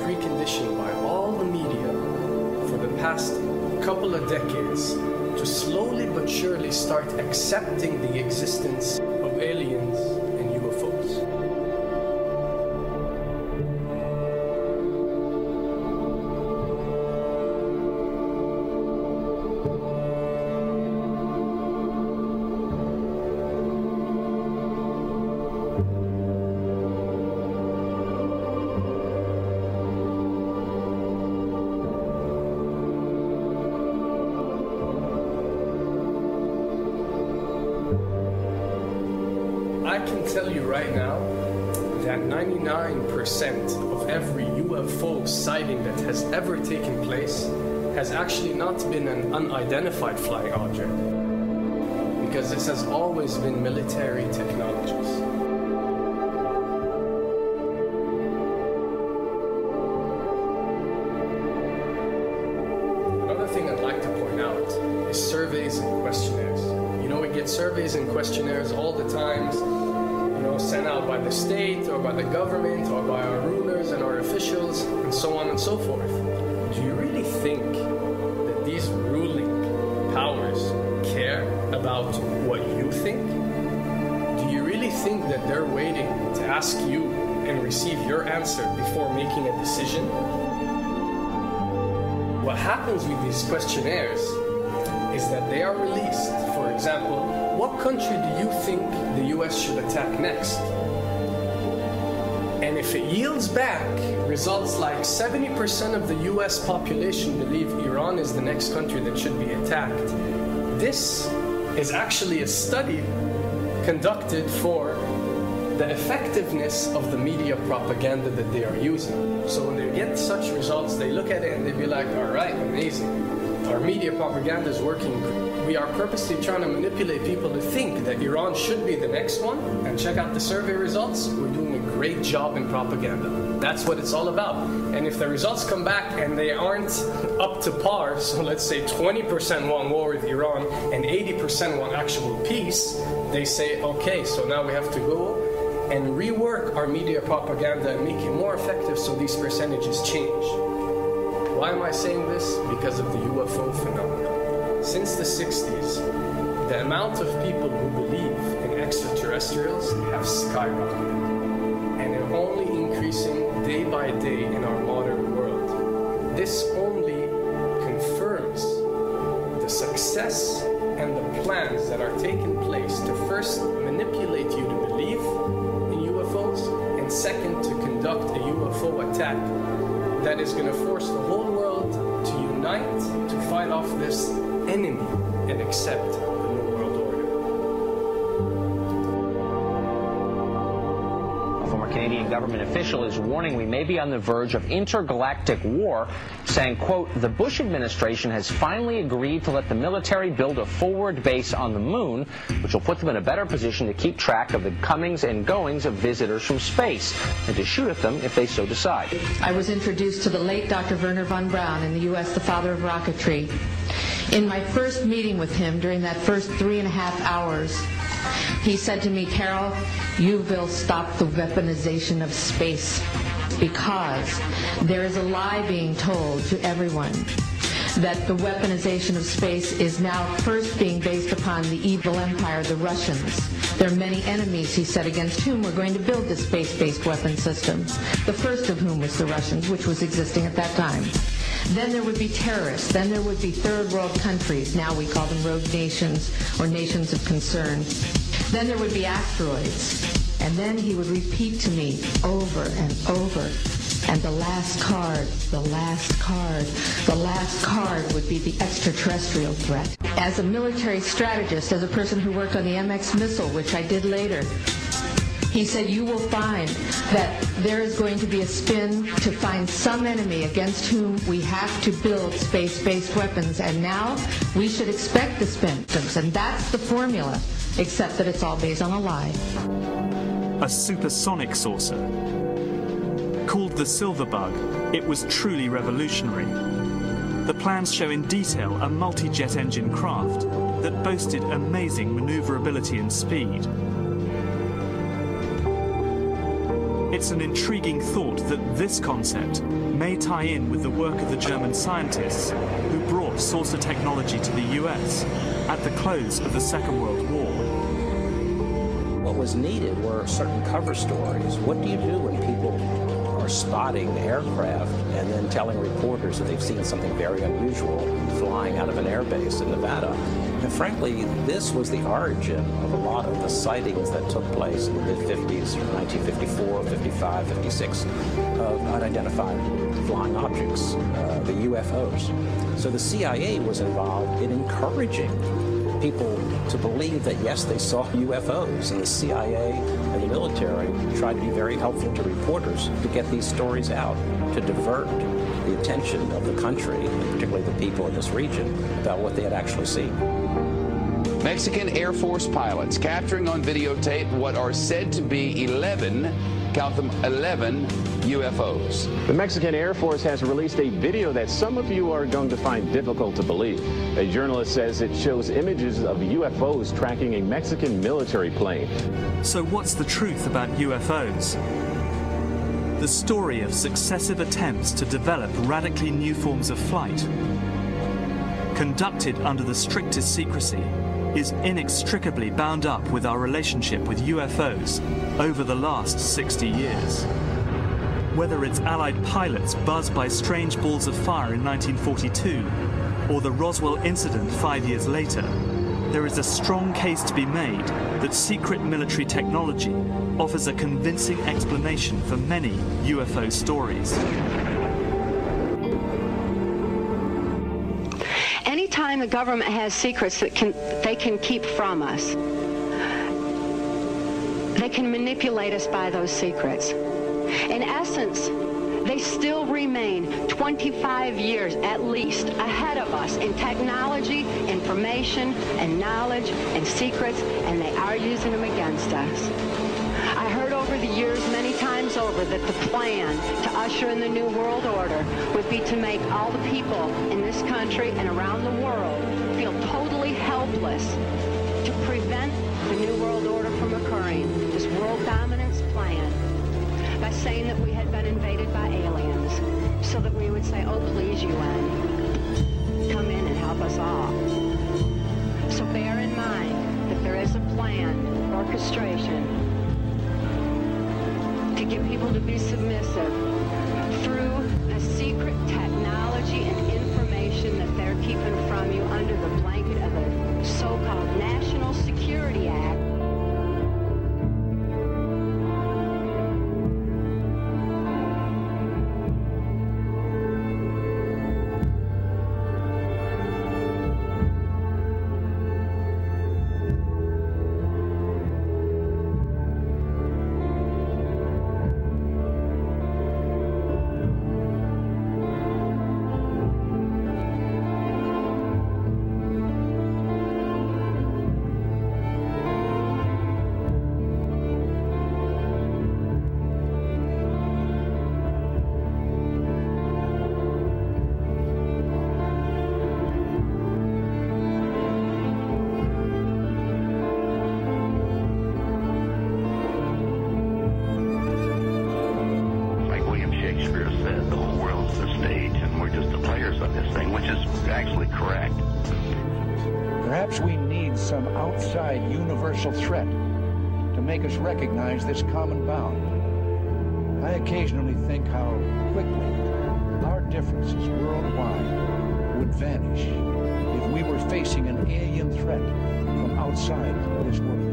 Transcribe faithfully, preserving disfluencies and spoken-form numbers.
preconditioned by all the media for the past couple of decades to slowly but surely start accepting the existence of aliens and U F Os. I can tell you right now that ninety-nine percent of every U F O sighting that has ever taken place has actually not been an unidentified flying object, because this has always been military technologies. Another thing I'd like to point out is surveys and questionnaires. You know, we get surveys and questionnaires all the times, you know, sent out by the state or by the government or by our rulers and our officials and so on and so forth. Do you really think that these ruling powers care about what you think? Do you really think that they're waiting to ask you and receive your answer before making a decision? What happens with these questionnaires is that they are released. For example, what country do you think the U S should attack next? And if it yields back results like seventy percent of the U S population believe Iran is the next country that should be attacked, this is actually a study conducted for the effectiveness of the media propaganda that they are using. So when they get such results, they look at it and they be like, all right, amazing. Our media propaganda is working. We are purposely trying to manipulate people to think that Iran should be the next one, and check out the survey results. We're doing a great job in propaganda. That's what it's all about. And if the results come back and they aren't up to par, so let's say twenty percent want war with Iran and eighty percent want actual peace, they say, okay, so now we have to go and rework our media propaganda and make it more effective so these percentages change. Why am I saying this? Because of the U F O phenomenon. Since the sixties, the amount of people who believe in extraterrestrials have skyrocketed, and they're only increasing day by day in our modern world. This only confirms the success and the plans that are taking place to first manipulate you to believe in U F Os, and second, to conduct a U F O attack that is going to force the whole world to unite to fight off this enemy and accept the new world order. A former Canadian government official is warning we may be on the verge of intergalactic war, saying, quote, the Bush administration has finally agreed to let the military build a forward base on the moon, which will put them in a better position to keep track of the comings and goings of visitors from space, and to shoot at them if they so decide. I was introduced to the late Doctor Wernher von Braun in the U S, the father of rocketry. In my first meeting with him, during that first three and a half hours, he said to me, Carol, you will stop the weaponization of space, because there is a lie being told to everyone that the weaponization of space is now first being based upon the evil empire, the Russians. There are many enemies, he said, against whom we're going to build the space-based weapon systems, the first of whom was the Russians, which was existing at that time. Then there would be terrorists, then there would be third world countries, now we call them rogue nations or nations of concern. Then there would be asteroids. And then he would repeat to me over and over, and the last card, the last card, the last card would be the extraterrestrial threat. As a military strategist, as a person who worked on the M X missile, which I did later, he said, you will find that there is going to be a spin to find some enemy against whom we have to build space-based weapons, and now we should expect the spin. And that's the formula, except that it's all based on a lie. A supersonic saucer. Called the Silverbug, it was truly revolutionary. The plans show in detail a multi-jet engine craft that boasted amazing maneuverability and speed. It's an intriguing thought that this concept may tie in with the work of the German scientists who brought saucer technology to the U S at the close of the Second World War. What was needed were certain cover stories. What do you do when people are spotting aircraft and then telling reporters that they've seen something very unusual flying out of an air base in Nevada? And frankly, this was the origin of a lot of the sightings that took place in the mid fifties, from nineteen fifty-four, fifty-five, fifty-six, of unidentified flying objects, uh, the U F Os. So the C I A was involved in encouraging people to believe that, yes, they saw U F Os, and the C I A and the military tried to be very helpful to reporters to get these stories out, to divert the attention of the country, and particularly the people in this region, about what they had actually seen. Mexican Air Force pilots capturing on videotape what are said to be eleven, count them, eleven U F Os. The Mexican Air Force has released a video that some of you are going to find difficult to believe. A journalist says it shows images of U F Os tracking a Mexican military plane. So what's the truth about U F Os? The story of successive attempts to develop radically new forms of flight, conducted under the strictest secrecy, is inextricably bound up with our relationship with U F Os over the last sixty years. Whether it's Allied pilots buzzed by strange balls of fire in nineteen forty-two or the Roswell incident five years later, there is a strong case to be made that secret military technology offers a convincing explanation for many U F O stories. Anytime the government has secrets that can, they can keep from us, they can manipulate us by those secrets. In essence, they still remain twenty-five years at least ahead of us in technology, information, and knowledge, and secrets, and they are using them against us. I heard over the years many times over that the plan to usher in the New World Order would be to make all the people in this country and around the world feel totally helpless to prevent the New World Order from occurring, this world dominance plan, by saying that we had been invaded by aliens, so that we would say, oh, please, U N, come in and help us all. So bear in mind that there is a plan, orchestration, to get people to be submissive through a secret technology and information that they're keeping from you under the blanket of a so-called National Security Act. Threat to make us recognize this common bond. I occasionally think how quickly our differences worldwide would vanish if we were facing an alien threat from outside this world.